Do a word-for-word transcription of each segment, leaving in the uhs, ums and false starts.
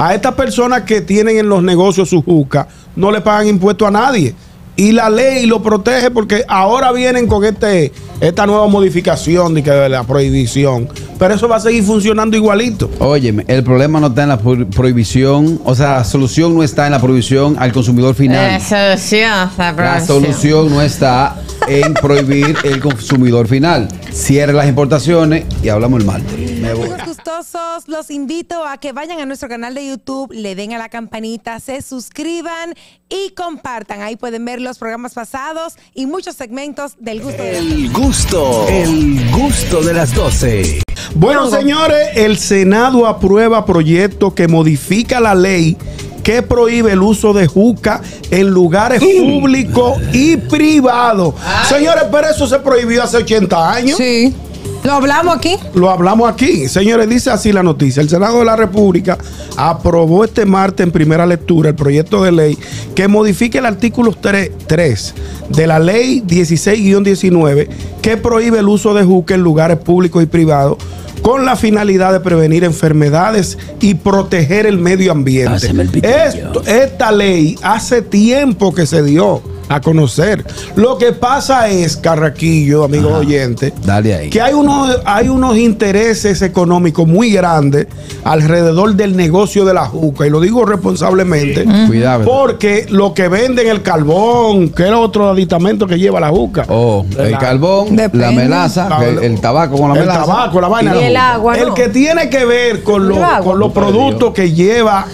A estas personas que tienen en los negocios su juca, no le pagan impuesto a nadie. Y la ley lo protege porque ahora vienen con este, esta nueva modificación de, que de la prohibición. Pero eso va a seguir funcionando igualito. Óyeme, el problema no está en la pro prohibición. O sea, la solución no está en la prohibición al consumidor final. La solución, la, la solución no está en prohibir el consumidor final. Cierre las importaciones y hablamos el martes. Me voy. Gustosos, los invito a que vayan a nuestro canal de YouTube, le den a la campanita, se suscriban y compartan. Ahí pueden ver los programas pasados y muchos segmentos del gusto. El gusto, el gusto de las doce. Bueno, señores, el Senado aprueba proyecto que modifica la ley que prohíbe el uso de juca en lugares públicos y privados. Señores, pero eso se prohibió hace ochenta años. Sí. ¿Lo hablamos aquí? Lo hablamos aquí. Señores, dice así la noticia. El Senado de la República aprobó este martes en primera lectura el proyecto de ley que modifica el artículo tres de la ley dieciséis guion diecinueve que prohíbe el uso de juca en lugares públicos y privados con la finalidad de prevenir enfermedades y proteger el medio ambiente. Esto, esta ley hace tiempo que se dio a conocer. Lo que pasa es, Carrasquillo, amigo Ajá, oyente, dale ahí, que hay unos, hay unos intereses económicos muy grandes alrededor del negocio de la juca, y lo digo responsablemente, sí. Cuidado, porque lo que venden el carbón, que es otro aditamento que lleva la juca, oh, el la, carbón, depende. La melaza, el, el tabaco con la el melaza, el tabaco, la vaina, y el agua, el no. que tiene que ver con, lo, con los productos que lleva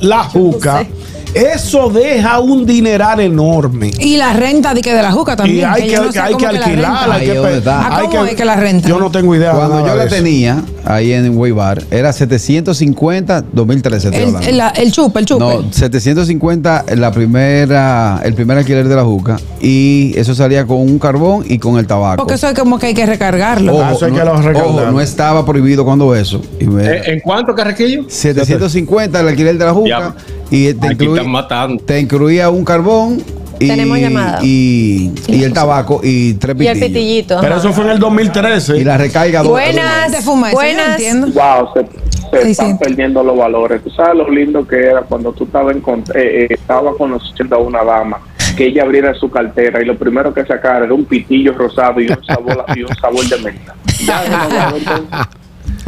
la juca. Eso deja un dineral enorme. Y la renta de, que de la juca también. Y hay que, que, no que, hay que alquilarla. Hay que, ¿Ah, ¿Cómo hay que, es que la renta? Yo no tengo idea. Cuando yo la eso. tenía ahí en Waybar, era setecientos cincuenta, dos mil trece. El, la, el chupa, el chupa. No, setecientos cincuenta la primera, el primer alquiler de la juca. Y eso salía con un carbón y con el tabaco. Porque eso es como que hay que recargarlo. Ojo, ah, eso hay no, que lo recargar. No estaba prohibido cuando eso. Me... ¿En cuánto, Carrasquillo? setecientos cincuenta el alquiler de la juca. Ya. Y te incluía, matando. te incluía un carbón y, Tenemos llamada. y, y el tabaco y tres pitillos. Y el pitillito. Pero eso fue en el dos mil trece. Y la recarga. Buenas, de fumar. Buenas. Entiendo. Wow, se, se sí, están sí. perdiendo los valores. Tú sabes lo lindo que era cuando tú estabas eh, estaba conociendo a una dama, que ella abriera su cartera y lo primero que sacara era un pitillo rosado y un sabor, y un sabor de menta. Ya,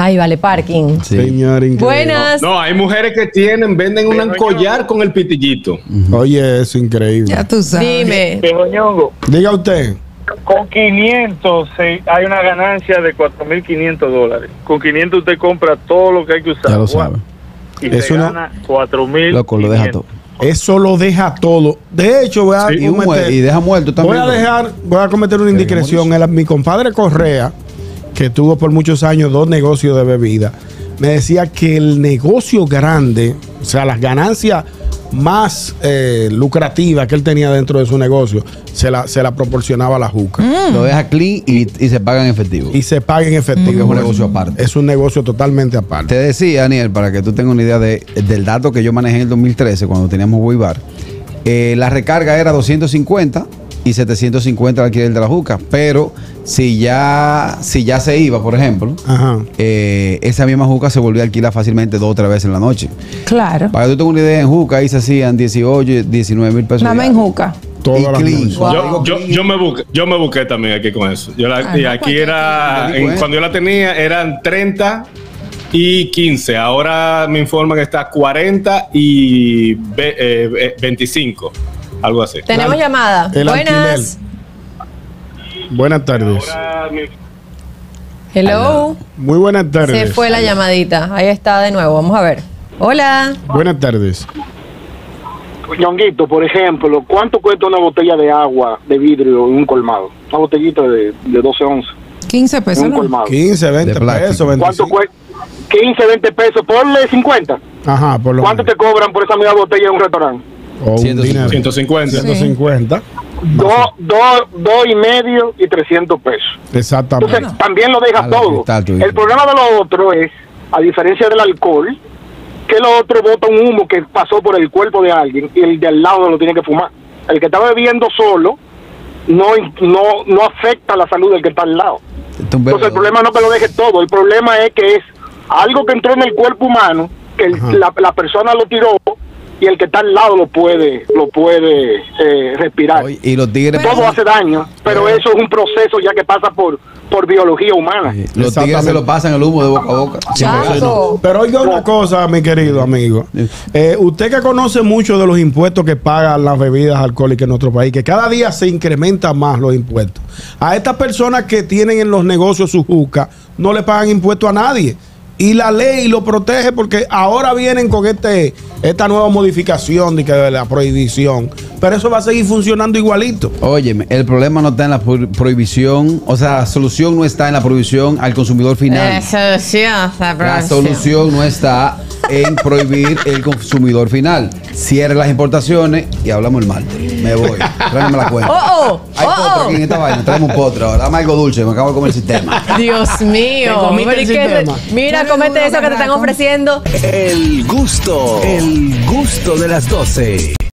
ay, vale, parking. Sí. Señor, buenas. No, hay mujeres que tienen, venden un collar con el pitillito. Uh-huh. Oye, eso es increíble. Ya tú sabes. Dime. Pero, Ñongo, diga usted. Con quinientos hay una ganancia de cuatro mil quinientos dólares. Con quinientos usted compra todo lo que hay que usar. Ya lo sabe. Y te gana cuatro mil. Loco, lo deja todo. Eso lo deja todo. De hecho, voy a, sí, y, cometer, y deja muerto también. Voy a dejar, voy a cometer una indiscreción. El, mi compadre Correa, que tuvo por muchos años dos negocios de bebida, me decía que el negocio grande, o sea, las ganancias más eh, lucrativas que él tenía dentro de su negocio, se la, se la proporcionaba a la juca. Mm. Lo deja clean y, y se paga en efectivo. Y se paga en efectivo. Mm. Es un negocio aparte. Es un negocio totalmente aparte. Te decía, Daniel, para que tú tengas una idea de, del dato que yo manejé en el dos mil trece, cuando teníamos Boibar, eh, la recarga era doscientos cincuenta. Y setecientos cincuenta el alquiler de la juca. Pero si ya si ya se iba, por ejemplo, Ajá. Eh, esa misma juca se volvió a alquilar fácilmente dos o tres veces en la noche. Claro. Para que tú tengas una idea, en juca ahí se hacían dieciocho, diecinueve mil pesos. Nada más en juca. Wow. Yo, yo, yo, me busqué, yo me busqué también aquí con eso. Yo la, ah, y aquí no, era, en, cuando yo la tenía, eran treinta y quince. Ahora me informan que está cuarenta y veinticinco. Algo así. Tenemos la, llamada. Buenas. Alquiler. Buenas tardes. Hello. Muy buenas tardes. Se fue la llamadita. Ahí está de nuevo. Vamos a ver. Hola. Buenas tardes. Ñonguito, por ejemplo, ¿cuánto cuesta una botella de agua de vidrio en un colmado? Una botellita de, de doce onzas. quince pesos. En un colmado. quince, veinte pesos. ¿Cuánto cuesta? quince, veinte pesos. Ponle cincuenta. Ajá, por lo ¿Cuánto menos. te cobran por esa misma botella en un restaurante? Oh, ciento cincuenta. ciento cincuenta. Dos dos dos y medio y trescientos pesos. Exactamente. Entonces, también lo deja todo. El problema de lo otro es, a diferencia del alcohol, que lo otro bota un humo que pasó por el cuerpo de alguien y el de al lado lo tiene que fumar. El que está bebiendo solo no, no, no afecta la salud del que está al lado. Entonces, el problema no es que lo deje todo. El problema es que es algo que entró en el cuerpo humano que el, la, la persona lo tiró y el que está al lado lo puede lo puede eh, respirar. Oye, y los tigres todo pasan... hace daño, pero oye, eso es un proceso ya que pasa por por biología humana. Oye, los tigres se lo pasan el humo de boca a boca. Chazo. Pero oiga una cosa, mi querido amigo, eh, usted que conoce mucho de los impuestos que pagan las bebidas alcohólicas en nuestro país, que cada día se incrementan más los impuestos, a estas personas que tienen en los negocios su juca no le pagan impuestos a nadie. Y la ley lo protege porque ahora vienen con este esta nueva modificación de, que de la prohibición. Pero eso va a seguir funcionando igualito. Óyeme, el problema no está en la pro prohibición. O sea, la solución no está en la prohibición al consumidor final. La solución, la, la solución no está en prohibir el consumidor final. Cierre las importaciones y hablamos el martes. Me voy. Tráeme la cuenta. Oh, oh, Hay oh, potra aquí en esta vaina. Traemos potra ahora. Dame algo dulce. Me acabo de comer el sistema. Dios mío. El sistema. Te, mira, comete eso que te están ofreciendo. El gusto. El gusto de las doce.